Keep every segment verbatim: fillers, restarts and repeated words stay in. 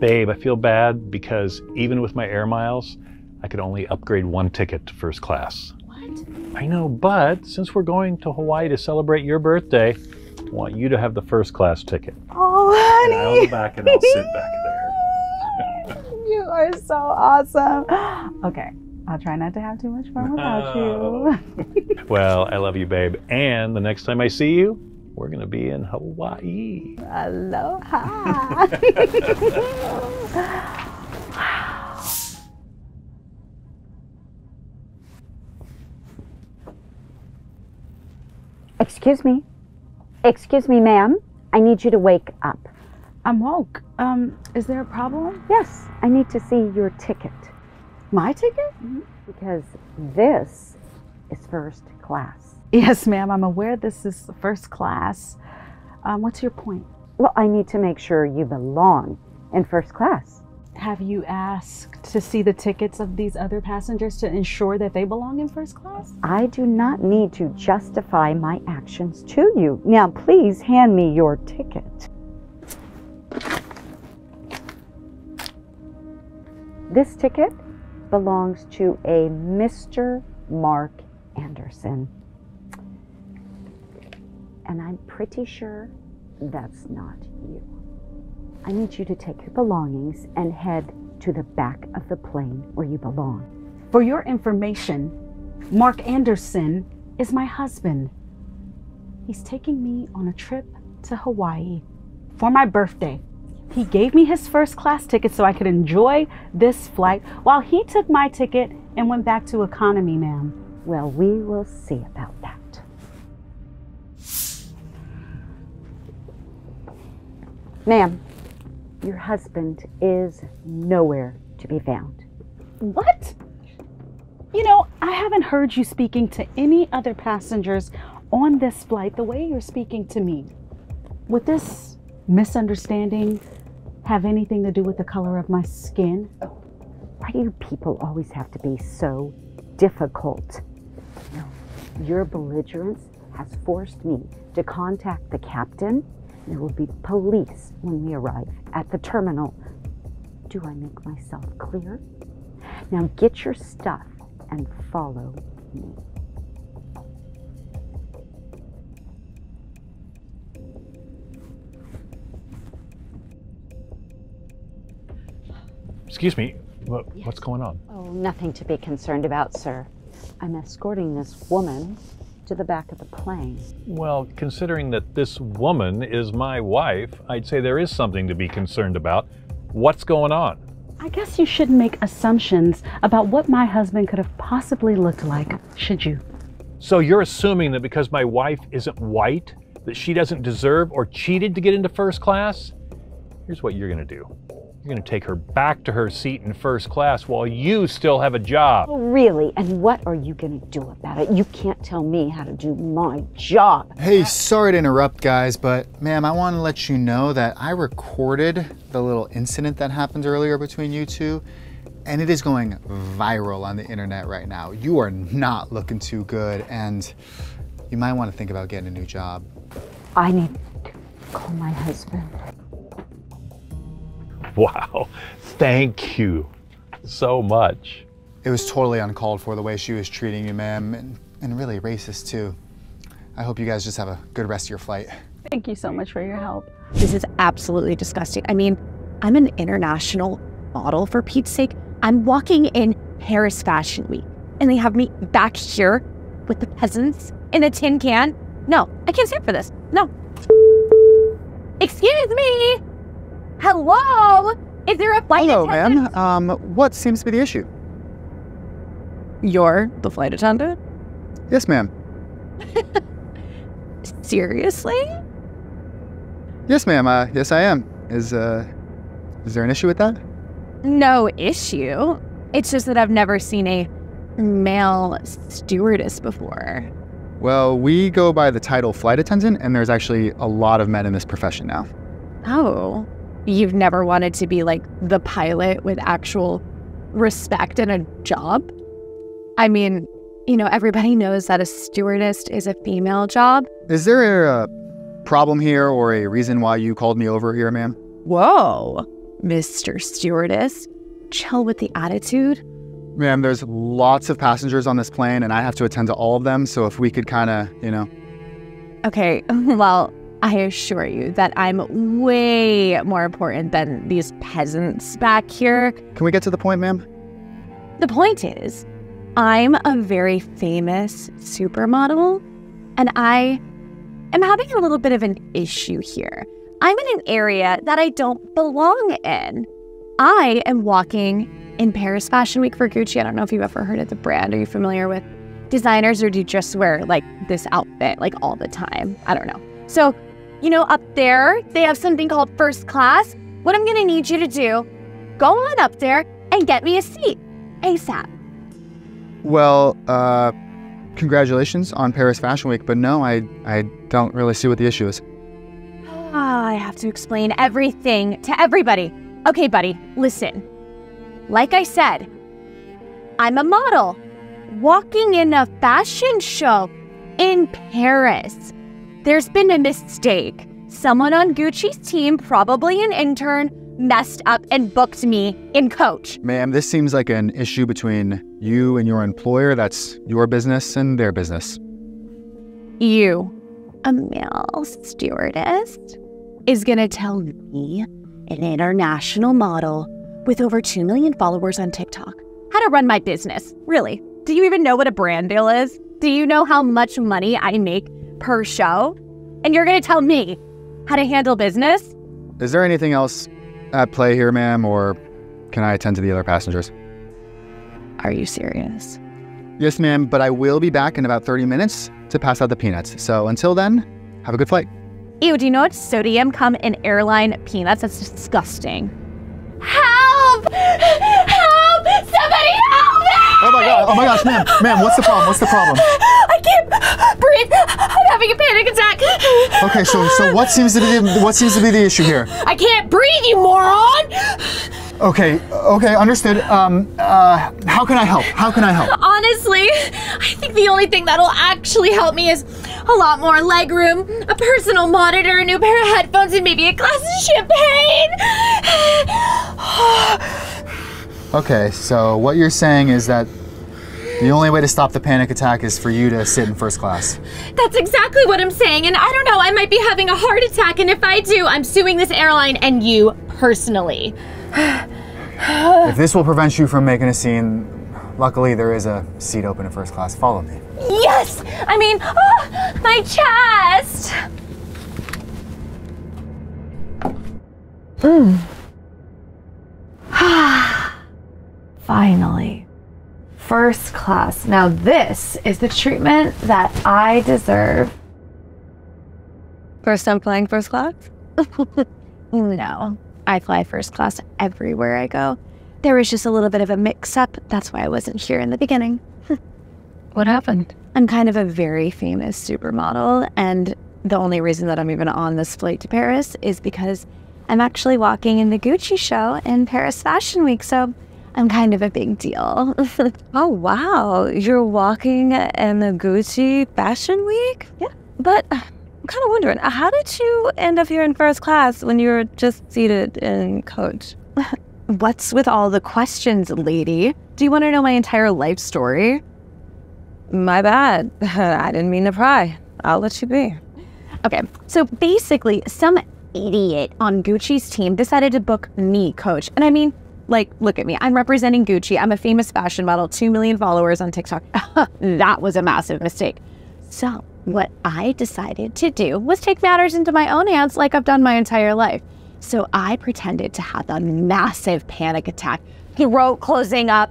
Babe, I feel bad because even with my air miles, I could only upgrade one ticket to first class. What? I know, but since we're going to Hawaii to celebrate your birthday, I want you to have the first class ticket. Oh, honey. And I'll go back and I'll sit back there. You are so awesome. Okay. I'll try not to have too much fun without no. you. Well, I love you, babe. And the next time I see you, we're going to be in Hawaii. Aloha. Wow. Excuse me. Excuse me, ma'am. I need you to wake up. I'm woke. Um, is there a problem? Yes. I need to see your ticket. My ticket? Mm-hmm. Because this is first class. Yes, ma'am. I'm aware this is first class. Um, what's your point? Well, I need to make sure you belong in first class. Have you asked to see the tickets of these other passengers to ensure that they belong in first class? I do not need to justify my actions to you. Now, please hand me your ticket. This ticket belongs to a Mister Mark Anderson. And I'm pretty sure that's not you. I need you to take your belongings and head to the back of the plane where you belong. For your information, Mark Anderson is my husband. He's taking me on a trip to Hawaii for my birthday. He gave me his first class ticket so I could enjoy this flight while he took my ticket and went back to economy, ma'am. Well, we will see about that. Ma'am, your husband is nowhere to be found. What? You know, I haven't heard you speaking to any other passengers on this flight the way you're speaking to me. With this misunderstanding, have anything to do with the color of my skin? Oh, why do you people always have to be so difficult? No, your belligerence has forced me to contact the captain. There will be police when we arrive at the terminal. Do I make myself clear? Now get your stuff and follow me. Excuse me, what, yes. What's going on? Oh, nothing to be concerned about, sir. I'm escorting this woman to the back of the plane. Well, considering that this woman is my wife, I'd say there is something to be concerned about. What's going on? I guess you shouldn't make assumptions about what my husband could have possibly looked like, should you? So you're assuming that because my wife isn't white, that she doesn't deserve or cheated to get into first class? Here's what you're gonna do. You're gonna take her back to her seat in first class while you still have a job. Oh, really? And what are you gonna do about it? You can't tell me how to do my job. Hey, sorry to interrupt, guys, but ma'am, I wanna let you know that I recorded the little incident that happened earlier between you two, and it is going viral on the internet right now. You are not looking too good, and you might wanna think about getting a new job. I need to call my husband. Wow, thank you so much. It was totally uncalled for the way she was treating you, ma'am, and, and really racist too. I hope you guys just have a good rest of your flight. Thank you so much for your help. This is absolutely disgusting. I mean, I'm an international model, for Pete's sake. I'm walking in Paris Fashion Week and they have me back here with the peasants in a tin can. No, I can't stand for this. No. Excuse me. Hello? Is there a flight Hello, attendant? Hello, ma'am. Um, what seems to be the issue? You're the flight attendant? Yes, ma'am. Seriously? Yes, ma'am. Uh, yes, I am. Is, uh, is there an issue with that? No issue. It's just that I've never seen a male stewardess before. Well, we go by the title flight attendant, and there's actually a lot of men in this profession now. Oh. You've never wanted to be like the pilot with actual respect and a job? I mean, you know, everybody knows that a stewardess is a female job. Is there a problem here or a reason why you called me over here, ma'am? Whoa. Mister Stewardess, chill with the attitude. Ma'am, there's lots of passengers on this plane and I have to attend to all of them, so if we could kind of, you know. Okay, well, I assure you that I'm way more important than these peasants back here. Can we get to the point, ma'am? The point is, I'm a very famous supermodel, and I am having a little bit of an issue here. I'm in an area that I don't belong in. I am walking in Paris Fashion Week for Gucci. I don't know if you've ever heard of the brand. Are you familiar with designers, or do you just wear like this outfit like all the time? I don't know. So, you know, up there, they have something called first class. What I'm gonna need you to do, go on up there and get me a seat ASAP. Well, uh, congratulations on Paris Fashion Week, but no, I, I don't really see what the issue is. Ah, I have to explain everything to everybody. Okay, buddy, listen. Like I said, I'm a model walking in a fashion show in Paris. There's been a mistake. Someone on Gucci's team, probably an intern, messed up and booked me in coach. Ma'am, this seems like an issue between you and your employer. That's your business and their business. You, a male stewardess, is gonna tell me, an international model with over two million followers on TikTok, how to run my business? Really? Do you even know what a brand deal is? Do you know how much money I make per show? And you're gonna tell me how to handle business? Is there anything else at play here, ma'am, or can I attend to the other passengers? Are you serious? Yes, ma'am, but I will be back in about thirty minutes to pass out the peanuts. So until then, have a good flight. Ew, do you know what sodium come in airline peanuts? That's disgusting. Help! Help! Somebody help me! Oh my god, oh my gosh, ma'am, ma'am, what's the problem? What's the problem? I can't breathe. I'm having a panic attack. Okay, so so what seems to be the, what seems to be the issue here? I can't breathe, you moron! Okay, okay, understood. Um, uh, how can I help? How can I help? Honestly, I think the only thing that'll actually help me is a lot more leg room, a personal monitor, a new pair of headphones, and maybe a glass of champagne. Okay, so what you're saying is that the only way to stop the panic attack is for you to sit in first class. That's exactly what I'm saying, and I don't know, I might be having a heart attack, and if I do, I'm suing this airline and you personally. If this will prevent you from making a scene, luckily there is a seat open in first class. Follow me. Yes! I mean, oh, my chest! Mm. Finally, first class. Now this is the treatment that I deserve. First time flying first class? No, I fly first class everywhere I go. There was just a little bit of a mix-up. That's why I wasn't here in the beginning. What happened? I'm kind of a very famous supermodel, and the only reason that I'm even on this flight to Paris is because I'm actually walking in the Gucci show in Paris Fashion Week, so I'm kind of a big deal. Oh, wow. You're walking in the Gucci Fashion Week? Yeah. But I'm kind of wondering, how did you end up here in first class when you were just seated in coach? What's with all the questions, lady? Do you want to know my entire life story? My bad. I didn't mean to pry. I'll let you be. Okay, so basically, some idiot on Gucci's team decided to book me, coach. And I mean, like, look at me. I'm representing Gucci. I'm a famous fashion model, two million followers on TikTok. That was a massive mistake. So what I decided to do was take matters into my own hands like I've done my entire life. So I pretended to have a massive panic attack, throat closing up,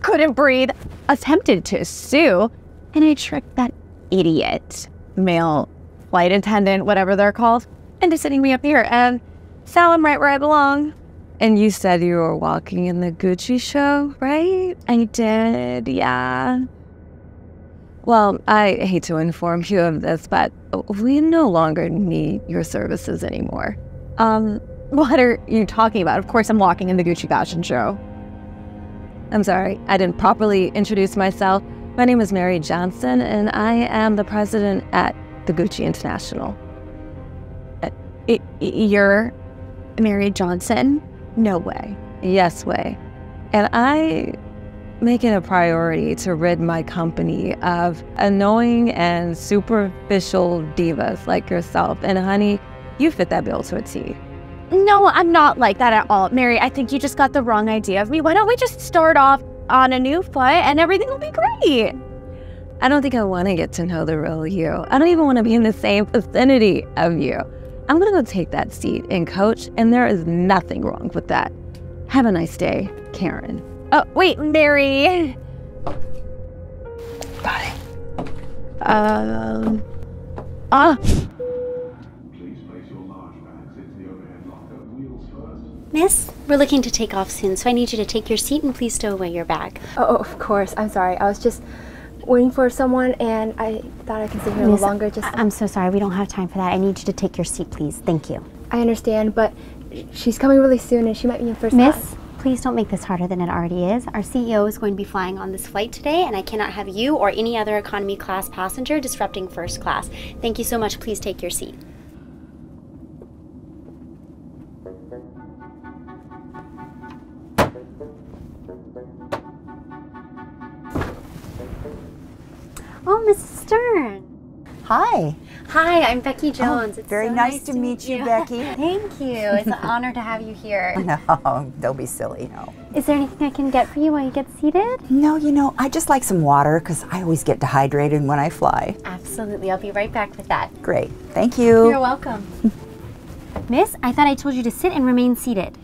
couldn't breathe, attempted to sue, and I tricked that idiot male flight attendant, whatever they're called, into sitting me up here, and now I'm right where I belong. And you said you were walking in the Gucci show, right? I did, yeah. Well, I hate to inform you of this, but we no longer need your services anymore. Um, what are you talking about? Of course I'm walking in the Gucci fashion show. I'm sorry, I didn't properly introduce myself. My name is Mary Johnson, and I am the president at the Gucci International. Uh, it, it, you're Mary Johnson? No way. Yes way. And I make it a priority to rid my company of annoying and superficial divas like yourself. And honey, you fit that bill to a T. No, I'm not like that at all. Mary, I think you just got the wrong idea of me. Why don't we just start off on a new foot and everything will be great? I don't think I want to get to know the real you. I don't even want to be in the same vicinity of you. I'm going to go take that seat and coach, and there is nothing wrong with that. Have a nice day, Karen. Oh, wait, Mary. Got it. Um. Ah. Miss, we're looking to take off soon, so I need you to take your seat and please stow away your bag. Oh, of course. I'm sorry. I was just waiting for someone, and I thought I could sit here a little longer. Just I'm so sorry. We don't have time for that. I need you to take your seat, please. Thank you. I understand, but she's coming really soon, and she might be in first class. Miss, please don't make this harder than it already is. Our C E O is going to be flying on this flight today, and I cannot have you or any other economy class passenger disrupting first class. Thank you so much. Please take your seat. Oh, Missus Stern. Hi. Hi, I'm Becky Jones. Oh, it's very so nice, nice to meet, meet you, you, Becky. Thank you. It's an honor to have you here. No, don't be silly, no. Is there anything I can get for you while you get seated? No, you know, I just like some water because I always get dehydrated when I fly. Absolutely. I'll be right back with that. Great. Thank you. You're welcome. Miss, I thought I told you to sit and remain seated.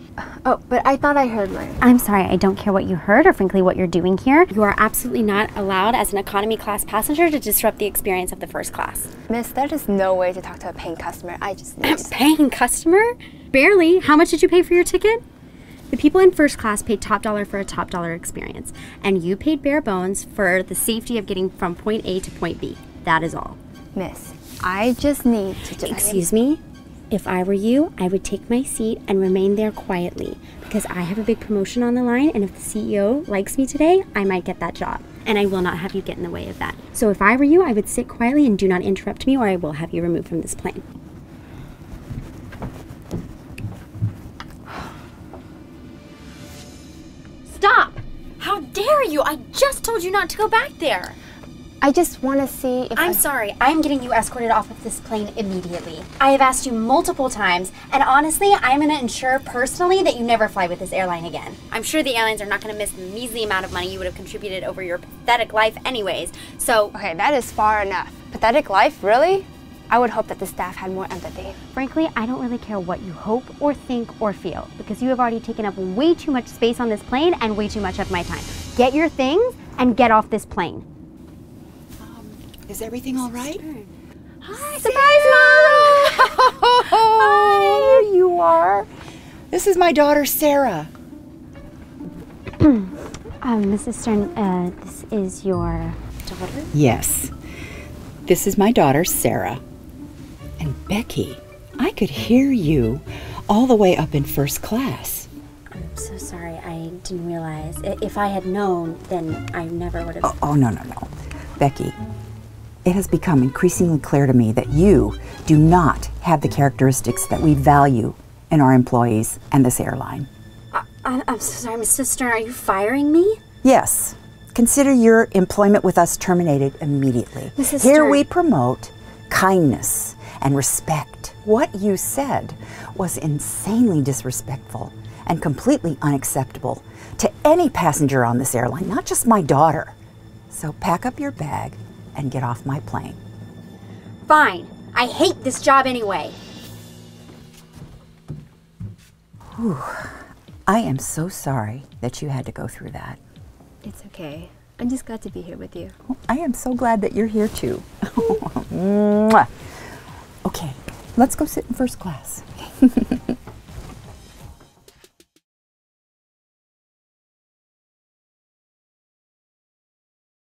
Oh, but I thought I heard mine. I'm sorry, I don't care what you heard or frankly what you're doing here. You are absolutely not allowed as an economy class passenger to disrupt the experience of the first class. Miss, that is no way to talk to a paying customer. I just need to... A paying customer? Barely. How much did you pay for your ticket? The people in first class paid top dollar for a top dollar experience, and you paid bare bones for the safety of getting from point A to point B. That is all. Miss, I just need to... Just... Excuse me? If I were you, I would take my seat and remain there quietly because I have a big promotion on the line, and if the C E O likes me today, I might get that job, and I will not have you get in the way of that. So if I were you, I would sit quietly and do not interrupt me or I will have you removed from this plane. Stop! How dare you! I just told you not to go back there! I just want to see if I'm I... sorry, I'm getting you escorted off of this plane immediately. I have asked you multiple times, and honestly, I'm going to ensure personally that you never fly with this airline again. I'm sure the airlines are not going to miss the measly amount of money you would have contributed over your pathetic life anyways, so... Okay, that is far enough. Pathetic life? Really? I would hope that the staff had more empathy. Frankly, I don't really care what you hope or think or feel, because you have already taken up way too much space on this plane and way too much of my time. Get your things and get off this plane. Is everything all right? Hi, surprise, Mom! Hi, there you are. This is my daughter, Sarah. um, Missus Stern, uh, this is your daughter? Yes. This is my daughter, Sarah. And Becky, I could hear you all the way up in first class. I'm so sorry. I didn't realize. If I had known, then I never would have... Oh, oh no, no, no. Becky. It has become increasingly clear to me that you do not have the characteristics that we value in our employees and this airline. I, I'm so sorry, Missus Stern, are you firing me? Yes. Consider your employment with us terminated immediately. Missus Stern. Here we promote kindness and respect. What you said was insanely disrespectful and completely unacceptable to any passenger on this airline, not just my daughter. So pack up your bag and get off my plane. Fine. I hate this job anyway. Whew. I am so sorry that you had to go through that. It's okay. I'm just glad to be here with you. Oh, I am so glad that you're here too. Okay, let's go sit in first class.